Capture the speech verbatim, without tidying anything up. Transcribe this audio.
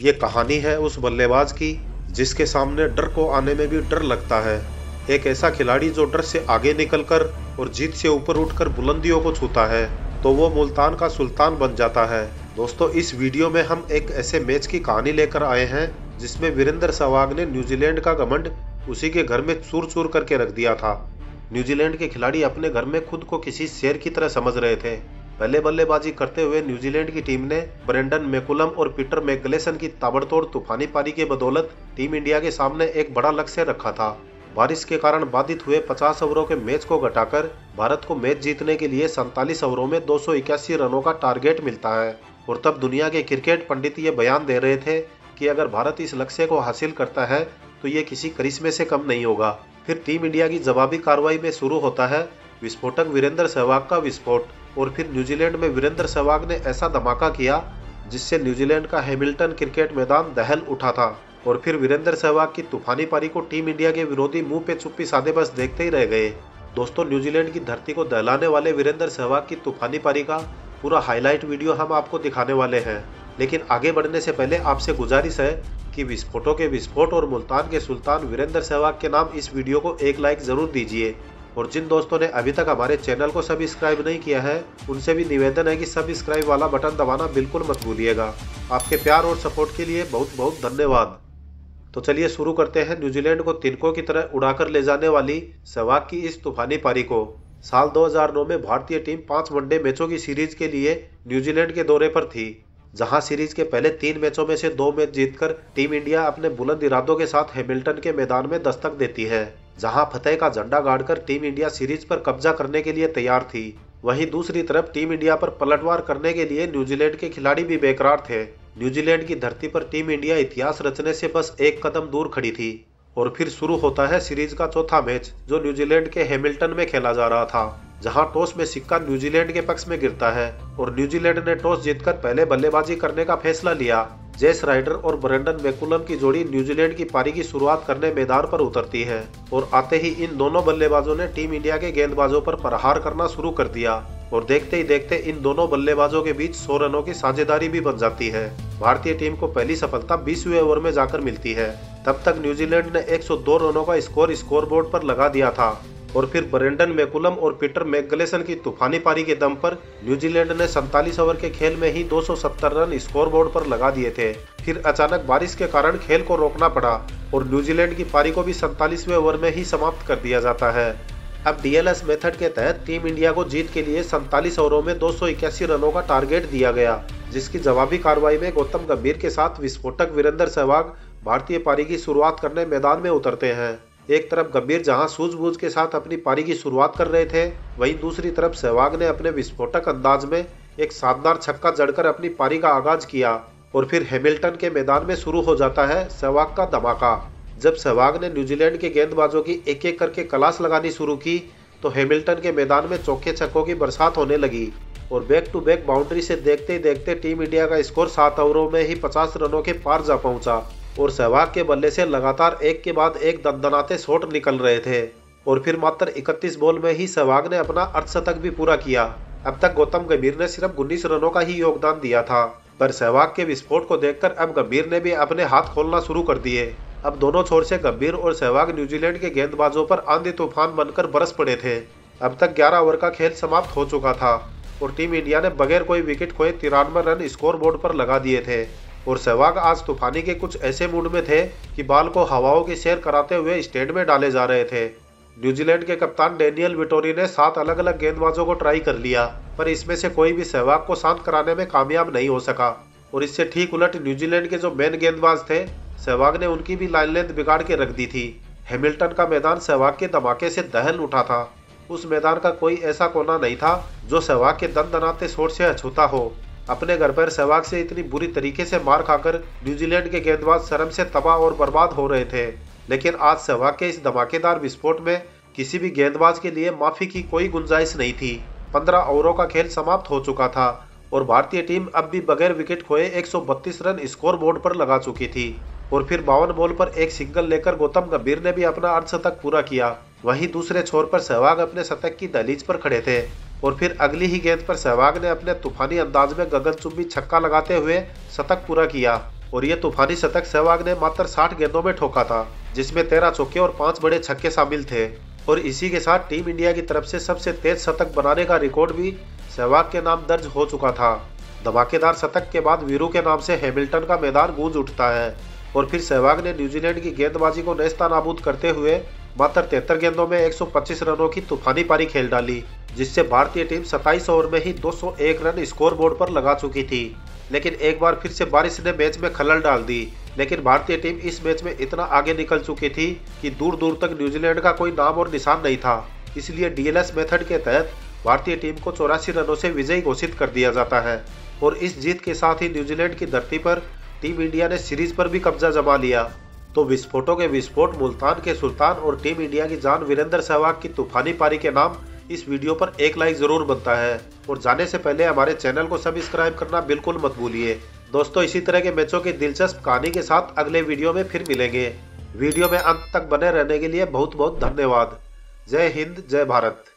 ये कहानी है उस बल्लेबाज की जिसके सामने डर को आने में भी डर लगता है। एक ऐसा खिलाड़ी जो डर से आगे निकलकर और जीत से ऊपर उठकर बुलंदियों को छूता है तो वो मुल्तान का सुल्तान बन जाता है। दोस्तों, इस वीडियो में हम एक ऐसे मैच की कहानी लेकर आए हैं जिसमें वीरेंद्र सहवाग ने न्यूजीलैंड का घमंड उसी के घर में चूर चूर करके रख दिया था। न्यूजीलैंड के खिलाड़ी अपने घर में खुद को किसी शेर की तरह समझ रहे थे। पहले बल्लेबाजी करते हुए न्यूजीलैंड की टीम ने ब्रेंडन मैकुलम और पीटर मैगलेसन की ताबड़तोड़ तूफानी पारी के बदौलत टीम इंडिया के सामने एक बड़ा लक्ष्य रखा था। बारिश के कारण बाधित हुए पचास ओवरों के मैच को घटाकर भारत को मैच जीतने के लिए सैंतालीस ओवरों में दो सौ इक्यासी रनों का टारगेट मिलता है। और तब दुनिया के क्रिकेट पंडित ये बयान दे रहे थे कि अगर भारत इस लक्ष्य को हासिल करता है तो ये किसी करिश्मे से कम नहीं होगा। फिर टीम इंडिया की जवाबी कार्रवाई में शुरू होता है विस्फोटक वीरेंद्र सहवाग का विस्फोट। और फिर न्यूजीलैंड में वीरेंद्र सहवाग ने ऐसा धमाका किया जिससे न्यूजीलैंड का हैमिल्टन क्रिकेट मैदान दहल उठा था। और फिर वीरेंद्र सहवाग की तूफानी पारी को टीम इंडिया के विरोधी मुंह पे चुप्पी साधे बस देखते ही रह गए। दोस्तों, न्यूजीलैंड की धरती को दहलाने वाले वीरेंद्र सहवाग की तूफानी पारी का पूरा हाईलाइट वीडियो हम आपको दिखाने वाले हैं। लेकिन आगे बढ़ने से पहले आपसे गुजारिश है कि विस्फोटों के विस्फोट और मुल्तान के सुल्तान वीरेंद्र सहवाग के नाम इस वीडियो को एक लाइक ज़रूर दीजिए। और जिन दोस्तों ने अभी तक हमारे चैनल को सब्सक्राइब नहीं किया है उनसे भी निवेदन है कि सब्सक्राइब वाला बटन दबाना बिल्कुल मत भूलिएगा। आपके प्यार और सपोर्ट के लिए बहुत बहुत धन्यवाद। तो चलिए शुरू करते हैं न्यूजीलैंड को तिनकों की तरह उड़ाकर ले जाने वाली सहवाग की इस तूफानी पारी को। साल दो हज़ार नौ में भारतीय टीम पाँच वनडे मैचों की सीरीज के लिए न्यूजीलैंड के दौरे पर थी, जहां सीरीज के पहले तीन मैचों में से दो मैच जीतकर टीम इंडिया अपने बुलंद इरादों के साथ हैमिल्टन के मैदान में दस्तक देती है, जहां फतेह का झंडा गाड़कर टीम इंडिया सीरीज पर कब्जा करने के लिए तैयार थी। वहीं दूसरी तरफ टीम इंडिया पर पलटवार करने के लिए न्यूजीलैंड के खिलाड़ी भी बेकरार थे। न्यूजीलैंड की धरती पर टीम इंडिया इतिहास रचने से बस एक कदम दूर खड़ी थी। और फिर शुरू होता है सीरीज का चौथा मैच जो न्यूजीलैंड के हैमिल्टन में खेला जा रहा था, जहां टॉस में सिक्का न्यूजीलैंड के पक्ष में गिरता है और न्यूजीलैंड ने टॉस जीतकर पहले बल्लेबाजी करने का फैसला लिया। जेस राइडर और ब्रेंडन मैकुलम की जोड़ी न्यूजीलैंड की पारी की शुरुआत करने मैदान पर उतरती है और आते ही इन दोनों बल्लेबाजों ने टीम इंडिया के गेंदबाजों पर प्रहार करना शुरू कर दिया। और देखते ही देखते इन दोनों बल्लेबाजों के बीच सौ रनों की साझेदारी भी बन जाती है। भारतीय टीम को पहली सफलता बीसवें ओवर में जाकर मिलती है। तब तक न्यूजीलैंड ने एक सौ दो रनों का स्कोर स्कोरबोर्ड पर लगा दिया था। और फिर ब्रेंडन मैकुलम और पीटर मैगलेसन की तूफानी पारी के दम पर न्यूजीलैंड ने सैंतालीस ओवर के खेल में ही दो सौ सत्तर रन स्कोरबोर्ड पर लगा दिए थे। फिर अचानक बारिश के कारण खेल को रोकना पड़ा और न्यूजीलैंड की पारी को भी सैंतालीसवें ओवर में ही समाप्त कर दिया जाता है। अब डीएलएस मेथड के तहत टीम इंडिया को जीत के लिए सैंतालीस ओवरों में दो सौ इक्यासी रनों का टारगेट दिया गया, जिसकी जवाबी कार्रवाई में गौतम गंभीर के साथ विस्फोटक वीरेंद्र सहवाग भारतीय पारी की शुरुआत करने मैदान में उतरते हैं। एक तरफ गंभीर जहां सूझबूझ के साथ अपनी पारी की शुरुआत कर रहे थे, वहीं दूसरी तरफ सहवाग ने अपने विस्फोटक अंदाज में एक शानदार छक्का जड़कर अपनी पारी का आगाज किया। और फिर हैमिल्टन के मैदान में शुरू हो जाता है सहवाग का धमाका। जब सहवाग ने न्यूजीलैंड के गेंदबाजों की एक एक करके क्लास लगानी शुरू की तो हैमिल्टन के मैदान में चौके छक्कों की बरसात होने लगी। और बैक टू बैक बाउंड्री से देखते ही देखते टीम इंडिया का स्कोर सात ओवरों में ही पचास रनों के पार जा पहुंचा और सहवाग के बल्ले से लगातार एक के बाद एक दनदनाते शॉट निकल रहे थे। और फिर मात्र इकतीस बॉल में ही सहवाग ने अपना अर्धशतक भी पूरा किया। अब तक गौतम गंभीर ने सिर्फ उन्नीस रनों का ही योगदान दिया था, पर सहवाग के विस्फोट को देखकर अब गंभीर ने भी अपने हाथ खोलना शुरू कर दिए। अब दोनों छोर से गंभीर और सहवाग न्यूजीलैंड के गेंदबाजों पर आंधी तूफान बनकर बरस पड़े थे। अब तक ग्यारह ओवर का खेल समाप्त हो चुका था और टीम इंडिया ने बगैर कोई विकेट खोए तिरानवे रन स्कोरबोर्ड पर लगा दिए थे। और सहवाग आज तूफानी के कुछ ऐसे मूड में थे कि बाल को हवाओं की सैर कराते हुए स्टैंड में डाले जा रहे थे। न्यूजीलैंड के कप्तान डैनियल वेटोरी ने सात अलग अलग गेंदबाजों को ट्राई कर लिया, पर इसमें से कोई भी सहवाग को शांत कराने में कामयाब नहीं हो सका। और इससे ठीक उलट न्यूजीलैंड के जो मेन गेंदबाज थे, सहवाग ने उनकी भी लाइन लेंथ बिगाड़ के रख दी थी। हैमिल्टन का मैदान सहवाग के धमाके से दहल उठा था। उस मैदान का कोई ऐसा कोना नहीं था जो सहवाग के दनदनाते शॉट से अछूता हो। अपने घर पर सहवाग से इतनी बुरी तरीके से मार खाकर न्यूजीलैंड के गेंदबाज शर्म से तबाह और बर्बाद हो रहे थे। लेकिन आज सहवाग के इस धमाकेदार विस्फोट में किसी भी गेंदबाज के लिए माफी की कोई गुंजाइश नहीं थी। पंद्रह ओवरों का खेल समाप्त हो चुका था और भारतीय टीम अब भी बगैर विकेट खोए एक सौ बत्तीस रन स्कोर बोर्ड पर लगा चुकी थी। और फिर बावन बॉल पर एक सिंगल लेकर गौतम गंभीर ने भी अपना अर्धशतक पूरा किया। वहीं दूसरे छोर पर सहवाग अपने शतक की दहलीज पर खड़े थे। और फिर अगली ही गेंद पर सहवाग ने अपने तूफानी अंदाज में गगनचुंबी छक्का लगाते हुए शतक पूरा किया। और ये तूफानी शतक सहवाग ने मात्र साठ गेंदों में ठोका था, जिसमें तेरह चौके और पांच बड़े छक्के शामिल थे। और इसी के साथ टीम इंडिया की तरफ से सबसे तेज शतक बनाने का रिकॉर्ड भी सहवाग के नाम दर्ज हो चुका था। धमाकेदार शतक के बाद वीरू के नाम से हैमिल्टन का मैदान गूंज उठता है और फिर सहवाग ने न्यूजीलैंड की गेंदबाजी को नेस्तनाबूद करते हुए मात्र तिहत्तर गेंदों में एक सौ पच्चीस रनों की तूफानी पारी खेल डाली, जिससे भारतीय टीम सत्ताईस ओवर में ही दो सौ एक रन स्कोरबोर्ड पर लगा चुकी थी। लेकिन एक बार फिर से बारिश ने मैच में खलल डाल दी, लेकिन भारतीय टीम इस मैच में इतना आगे निकल चुकी थी कि दूर दूर तक न्यूजीलैंड का कोई नाम और निशान नहीं था। इसलिए डीएलएस मेथड के तहत भारतीय टीम को चौरासी रनों से विजयी घोषित कर दिया जाता है और इस जीत के साथ ही न्यूजीलैंड की धरती पर टीम इंडिया ने सीरीज पर भी कब्जा जमा लिया। तो विस्फोटों के विस्फोट, मुल्तान के सुल्तान और टीम इंडिया की जान वीरेंद्र सहवाग की तूफानी पारी के नाम इस वीडियो पर एक लाइक जरूर बनता है। और जाने से पहले हमारे चैनल को सब्सक्राइब करना बिल्कुल मत भूलिए। दोस्तों, इसी तरह के मैचों की दिलचस्प कहानी के साथ अगले वीडियो में फिर मिलेंगे। वीडियो में अंत तक बने रहने के लिए बहुत बहुत धन्यवाद। जय हिंद, जय भारत।